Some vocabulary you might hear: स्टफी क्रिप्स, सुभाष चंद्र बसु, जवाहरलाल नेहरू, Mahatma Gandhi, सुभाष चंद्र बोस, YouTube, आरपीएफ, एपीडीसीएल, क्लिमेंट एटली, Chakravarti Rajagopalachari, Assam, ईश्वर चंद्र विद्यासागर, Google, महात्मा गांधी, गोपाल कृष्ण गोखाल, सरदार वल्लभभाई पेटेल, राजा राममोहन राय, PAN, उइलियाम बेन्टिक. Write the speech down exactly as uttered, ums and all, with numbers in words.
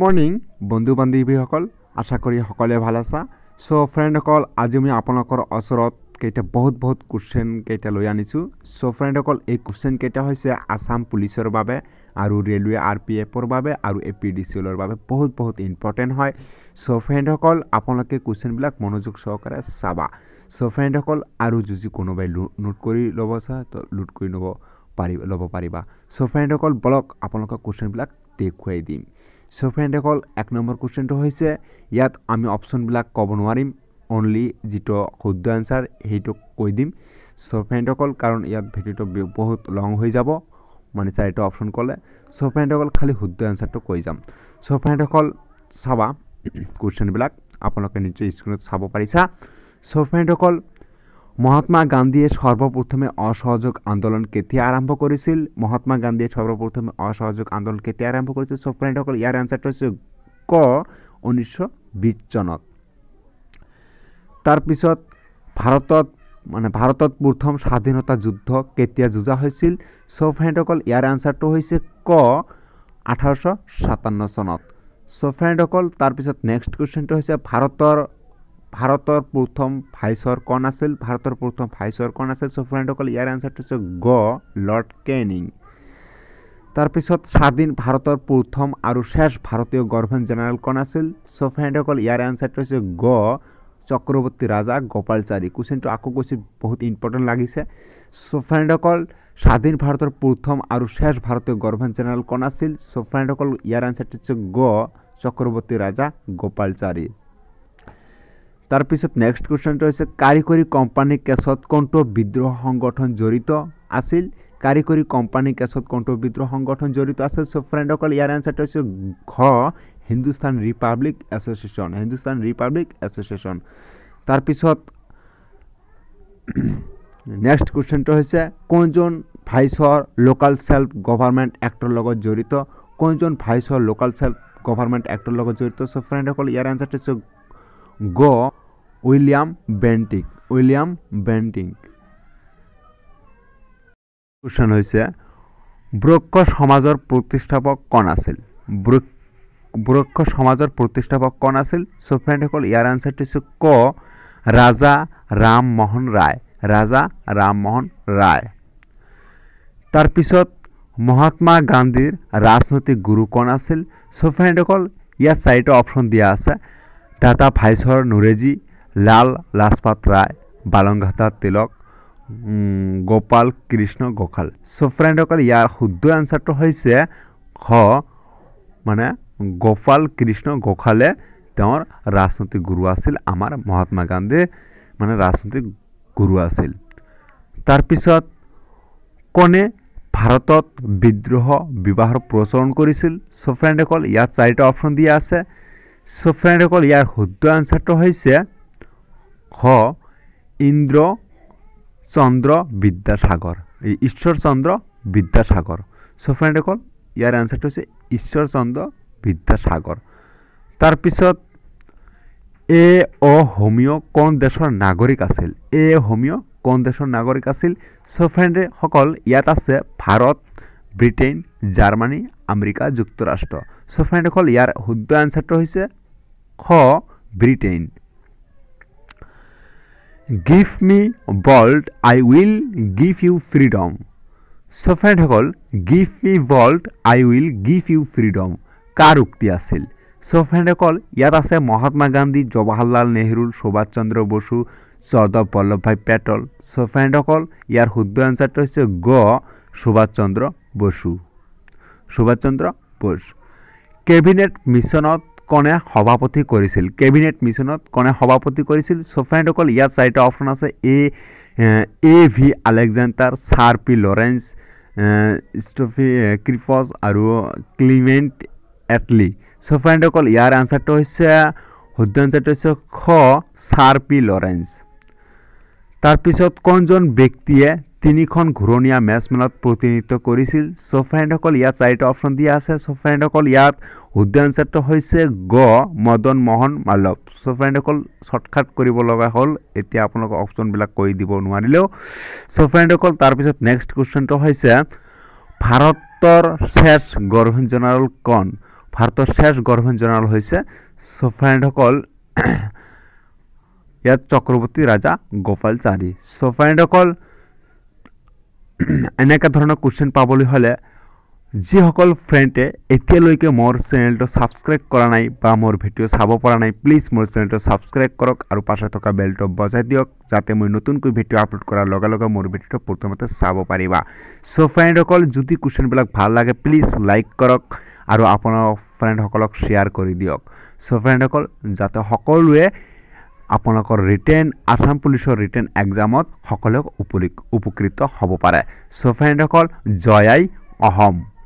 Morning बंधु बान्धवी सकल आशा करी सकले भाला सा सो फ्रेंड सकल आज मैं आपलोकर ओसरत केटा बहुत बहुत क्वेश्चन केटा लय आनिछु सो फ्रेंड सकल ए क्वेश्चन केटा होइसे आसाम पुलिसर बारे आरो रेलवे आरपीएफर बारे आरो एपीडीसीएलर बारे बहुत बहुत इम्पर्टेन्ट है सो फ्रेंड सकल आपलोके क्वेश्चन बिलाक मनोयोग सहकारे साबा सो फ्रेंड सकल आरो जुजि कोनोबाय नोट करि लबसा तो लुट करि नब पारि लब पारिबा सो फ्रेंड सकल ब्लॉक आपलोका क्वेश्चन बिलाक देखुवाई दिम सो फ्रेंड सकल एक नम्बर क्वेश्चन तो होइसे यात आमी ऑप्शन बिलाक कब नवारिम ओनली जितो शुद्ध आन्सार हेटो কৈ दिम सो फ्रेंड सकल कारण यात भिडिओ बहुत लंग হৈ যাব माने चारटा ऑप्शन कले सो फ्रेंड सकल खाली शुद्ध आन्सार तो কৈ जाम सो फ्रेंड सकल साबा क्वेश्चन बिलाक आपलोके निचे स्क्रीनत साबो पारिसा सो फ्रेंड सकल महात्मा गांधीए सर्वप्रथम असहयोग आंदोलन केতিয়া आरम्भ কৰিছিল महात्मा गांधीए सर्वप्रथम असहयोग आंदोलन केতিয়া आरम्भ কৰিছিল सो फ्रेंड सकल ইয়াৰ आन्सर হৈছে क उन्नीस सौ बीस চনত তাৰ পিছত ভাৰতত মানে ভাৰতত প্ৰথম স্বাধীনতা যুদ্ধ কেতিয়া যুজা হৈছিল সো ফ্ৰেন্ড সকল ইয়াৰ आन्सरটো হৈছে ক अठारह सौ सत्तावन চনত সো ফ্ৰেন্ড সকল তাৰ পিছত নেক্সট কোৱেশ্চনটো হৈছে ভাৰতৰ ভাৰতৰ প্ৰথম ভাইছৰ কোন আছিল ভাৰতৰ প্ৰথম ভাইছৰ কোন আছিল সো ফ্ৰেন্ড সকল ইয়াৰ आन्सरটো হৈছে গ লর্ড কেনিং তাৰ পিছত স্বাধীন ভাৰতৰ প্ৰথম আৰু শেষ ভাৰতীয় গভৰ্ণৰ জেনাৰেল কোন আছিল সো ফ্ৰেন্ড সকল ইয়াৰ आन्सरটো হৈছে গ चक्रवर्ती राजा गोपालचारी क्वेश्चन तो आको कोसी बहुत इम्पोर्टेन्ट लागिसे सो फ्रेंड सकल स्वाधीन भारतर प्रथम और शेष भारतीय गवर्नमेंट चैनल कोन आसिल सो फ्रेंड सकल यार आन्सर छ ग चक्रवर्ती राजा गोपालचारी तार पिছত नेक्स्ट क्वेश्चन तो হৈছে কারিকৰী কোম্পানী কেছত কোনটো বিদ্ৰোহ সংগঠন জড়িত আছিল কারিকৰী কোম্পানী কেছত কোনটো বিদ্ৰোহ সংগঠন জড়িত আছিল সো ফ্রেন্ড সকল ইয়াৰ आन्सर তো হৈছে ঘ Hindustan republic association Hindustan republic association তাৰ পিছত নেক্সট কোৱেশ্চন তো হৈছে কোনজন ভাইছৰ লোকাল সেল্ফ গভৰ্ণমেন্ট এক্টৰ লগত জড়িত কোনজন ভাইছৰ লোকাল সেল্ফ গভৰ্ণমেন্ট এক্টৰ লগত জড়িত সো ফ্রেন্ড সকল ইয়াৰ आन्सर তো হৈছে গ William Bentinck William Bentinck question হৈছে ব্ৰক্ষ সমাজৰ প্ৰতিষ্ঠাপক কোন আছিল ব্ৰক্ষ সমাজৰ প্ৰতিষ্ঠাপক কোন আছিল সো ফ্ৰেন্ড সকল ইয়াৰ आन्सरটো হৈছে ক ৰাজা ৰামমোহন ৰায় ৰাজা ৰামমোহন ৰায় তাৰ পিছত মহাত্মা গান্ধীৰ ৰাজনৈতিক গুৰু কোন আছিল সো ফ্ৰেন্ড সকল ইয়াৰ চাৰিটা অপচন দিয়া আছে দাতা ভাইছৰ নুৰেজী লাল লাজপত ৰায় বাল গংগাধৰ তিলক गोपाल कृष्ण गोखाल सो फ्रेंड सकल यार शुद्ध आन्सर तो है ख माने गोपाल कृष्ण गोखाले तर राजनैतिक गुरु आसिल आमार महात्मा गांधी माने राजनैतिक गुरु आसिल तार पिছত कोने भारतत विद्रोह विवाहर प्रचलन करिसिल सो फ्रेंड सकल यार चारटा ऑप्शन दिया आछे सो फ्रेंड सकल यार शुद्ध आन्सर तो है ख इंद्र चंद्र विद्यासागर ईश्वर चंद्र विद्यासागर सो फ्रेंड सकल यार आन्सर तो ईश्वर चंद्र विद्यासागर तार पिছত ए ओ होमिओ कोन देशर नागरिक आसिल ए होमिओ कोन देशर नागरिक आसिल सो फ्रेंड सकल यात आछे भारत ब्रिटेन जार्मानी अमेरिका जुक्तराष्ट्र सो फ्रेंड सकल यार शुद्ध आन्सर तो होइसे ख Britain Give me world, I will give you freedom. So friend सकल give me world, I will give you freedom. कार उक्ति आसिल सो फ्रेंड सकल यात आछे महात्मा गांधी जवाहरलाल नेहरू सुभाष चंद्र बसु सरदार वल्लभभाई पेटेल सो फ्रेंड सकल यार शुद्ध आन्सर तो होइसे ग सुभाष चंद्र बसु सुभाष चंद्र बोस कैबिनेट मिशनत कोने सभापति करिसिल कैबिनेट मिशनत कोने सभापति करिसिल सो फ्रेंड सकल यार चारटा ऑप्शन आछे A A V Alexander sir P Lawrence स्टफी क्रिप्स और क्लिमेंट एटली सो फ्रेंड सकल यार आन्सर तो होइसे शुद्ध आन्सर तो होइसे ख सार पी लॉरेंस तार पिছত कोनजन व्यक्तिए तीनिखन घुरणिया मैच मेलत प्रतिनिधित्व करिसिल सो फ्रेंड सकल यार चारटा ऑप्शन दिया आछे सो फ्रेंड सकल यार শুদ্ধ আনসারটো হৈছে গ মদন মোহন মালৱ সো ফ্রেন্ড সকল শর্টকাট কৰিব লগা হল এতিয়া আপোনাক অপচন বিলাক কৈ দিব নোৱাৰিলেও সো ফ্রেন্ড সকল তাৰ পিছত নেক্সট কোৱেশ্চনটো হৈছে ভাৰতৰ শেষ গভৰ্ণৰ জেনাৰেল কোন भारतर शेष गवर्नमेंट जनरल হৈছে सोफारेन्डসকল ইয়াত চক্রবর্তী রাজা গোপালচারী। সোফারেন্ডসকল এনেকা ধৰণৰ কোৱেশ্চন পাবলৈ হলে যিসকল ফ্ৰেণ্ডে এতিয়ালৈকে মোৰ চেনেলটো সাবস্ক্রাইব কৰা নাই বা মোৰ ভিডিঅ' চাব পৰা নাই, প্লিজ মোৰ চেনেলটো সাবস্ক্রাইব কৰক আৰু পাশে থকা বেলটো বজাই দিয়ক যাতে মই নতুনকৈ ভিডিঅ' আপলোড কৰাৰ লগে লগে মোৰ ভিডিঅ'টো প্ৰথমতে চাব পাৰিবা। সো ফ্ৰেণ্ডসকল যদি কোৱেশ্চনবিলাক ভাল লাগে প্লিজ লাইক কৰক আৰু আপোনাৰ ফ্ৰেণ্ডসকলক শ্বেয়াৰ কৰি দিয়ক। সো ফ্ৰেণ্ডসকল যাতে সকলোৱে আপোনালোকৰ ৰিটেন আসাম পুলিচৰ ৰিটেন এক্সামত সকলোক উপকৃত হ'ব পাৰে। সো ফ্ৰেণ্ডসকল জয় আই অহম।